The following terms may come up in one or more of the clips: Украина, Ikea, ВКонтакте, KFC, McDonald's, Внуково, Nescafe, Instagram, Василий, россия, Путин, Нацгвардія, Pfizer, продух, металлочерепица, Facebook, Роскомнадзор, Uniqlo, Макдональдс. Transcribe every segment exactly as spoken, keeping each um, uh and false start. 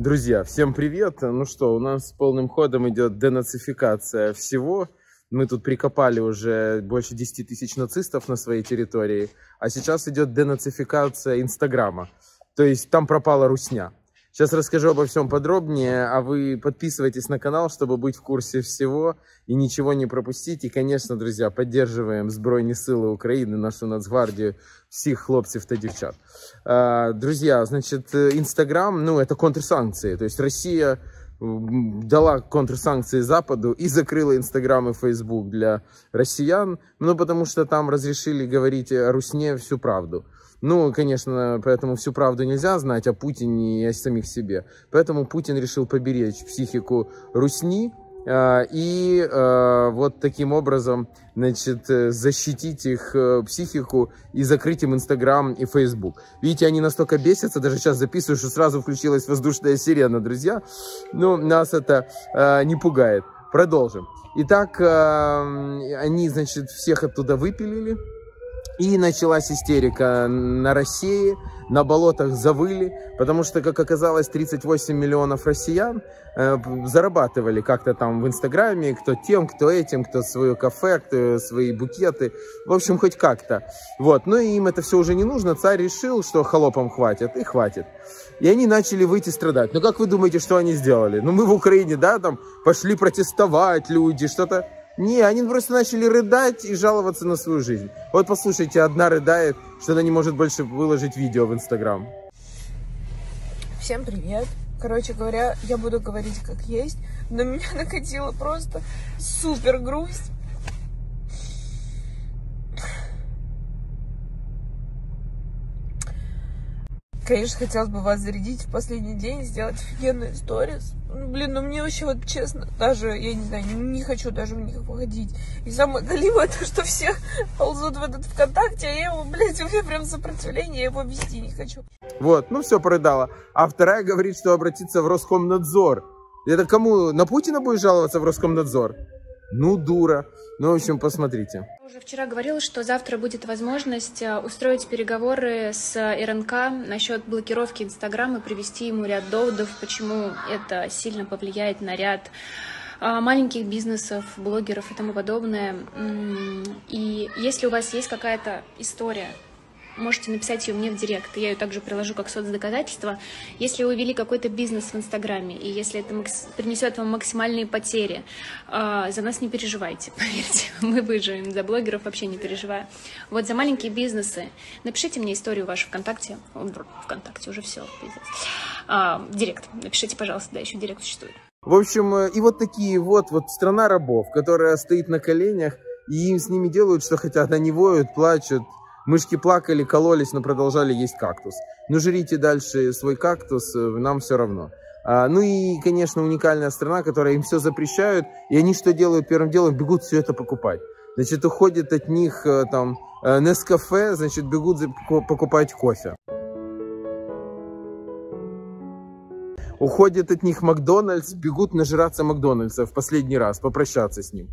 Друзья, всем привет! Ну что, у нас полным ходом идет денацификация всего. Мы тут прикопали уже больше десяти тысяч нацистов на своей территории. А сейчас идет денацификация Инстаграма. То есть там пропала русня. Сейчас расскажу обо всем подробнее, а вы подписывайтесь на канал, чтобы быть в курсе всего и ничего не пропустить. И, конечно, друзья, поддерживаем Збройні сили України, нашу Нацгвардію, всех хлопцев и девчат. Друзья, значит, Инстаграм, ну, это контрсанкции. То есть Россия дала контрсанкции Западу и закрыла Инстаграм и Фейсбук для россиян, ну, потому что там разрешили говорить о русне всю правду. Ну, конечно, поэтому всю правду нельзя знать о Путине и о самих себе. Поэтому Путин решил поберечь психику русни э, и э, вот таким образом, значит, защитить их э, психику и закрыть им Инстаграм и Фейсбук. Видите, они настолько бесятся, даже сейчас записываю, что сразу включилась воздушная сирена, друзья. Ну, нас это э, не пугает. Продолжим. Итак, э, они, значит, всех оттуда выпилили. И началась истерика на России, на болотах завыли, потому что, как оказалось, тридцать восемь миллионов россиян э, зарабатывали как-то там в Инстаграме, кто тем, кто этим, кто свое кафе, кто свои букеты, в общем, хоть как-то. Вот, но им это все уже не нужно, царь решил, что холопам хватит, и хватит. И они начали выйти страдать. Ну, как вы думаете, что они сделали? Ну, мы в Украине, да, там пошли протестовать люди, что-то... Не, они просто начали рыдать и жаловаться на свою жизнь. Вот послушайте, одна рыдает, что она не может больше выложить видео в Инстаграм. Всем привет. Короче говоря, я буду говорить как есть, но меня накатила просто супер грусть. Конечно, хотелось бы вас зарядить в последний день, сделать офигенную сторис. Блин, ну мне вообще вот честно, даже, я не знаю, не, не хочу даже в них выходить. И самое голливое то, что все ползут в этот ВКонтакте, а я его, блядь, у меня прям сопротивление, я его вести не хочу. Вот, ну все, порыдала. А вторая говорит, что обратиться в Роскомнадзор. Это кому? На Путина будет жаловаться в Роскомнадзор? Ну, дура. Ну, в общем, посмотрите. Я уже вчера говорила, что завтра будет возможность устроить переговоры с РНК насчет блокировки Инстаграма и привести ему ряд доводов, почему это сильно повлияет на ряд маленьких бизнесов, блогеров и тому подобное. И если у вас есть какая-то история, можете написать ее мне в директ, я ее также приложу как соцдоказательство. Если вы вели какой-то бизнес в Инстаграме, и если это принесет вам максимальные потери, э, за нас не переживайте, поверьте, мы выживем, за блогеров вообще не переживаю. Вот за маленькие бизнесы напишите мне историю вашу ВКонтакте, ВКонтакте уже все, э, директ, напишите, пожалуйста, да, еще директ существует. В общем, и вот такие вот, вот страна рабов, которая стоит на коленях, и с ними делают, что хотят, они воют, плачут. Мышки плакали, кололись, но продолжали есть кактус. Ну, жрите дальше свой кактус, нам все равно. А, ну и, конечно, уникальная страна, которая им все запрещают. И они что делают? Первым делом бегут все это покупать. Значит, уходит от них там Nescafe, значит, бегут покупать кофе. Уходит от них Макдональдс, бегут нажираться Макдональдса в последний раз, попрощаться с ним.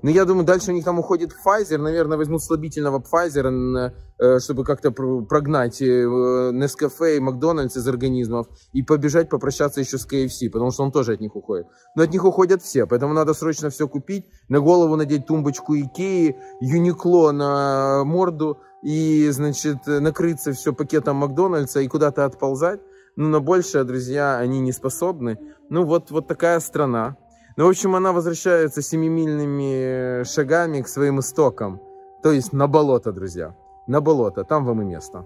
Ну, я думаю, дальше у них там уходит Pfizer. Наверное, возьмут слабительного Pfizer, чтобы как-то прогнать Nescafe и Макдональдс из организмов. И побежать попрощаться еще с кей эф си, потому что он тоже от них уходит. Но от них уходят все, поэтому надо срочно все купить. На голову надеть тумбочку Ikea, Uniqlo на морду. И, значит, накрыться все пакетом Макдональдса и куда-то отползать. Ну, на большее, друзья, они не способны. Ну, вот, вот такая страна. Ну, в общем, она возвращается семимильными шагами к своим истокам. То есть на болото, друзья. На болото. Там вам и место.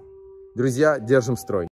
Друзья, держим строй.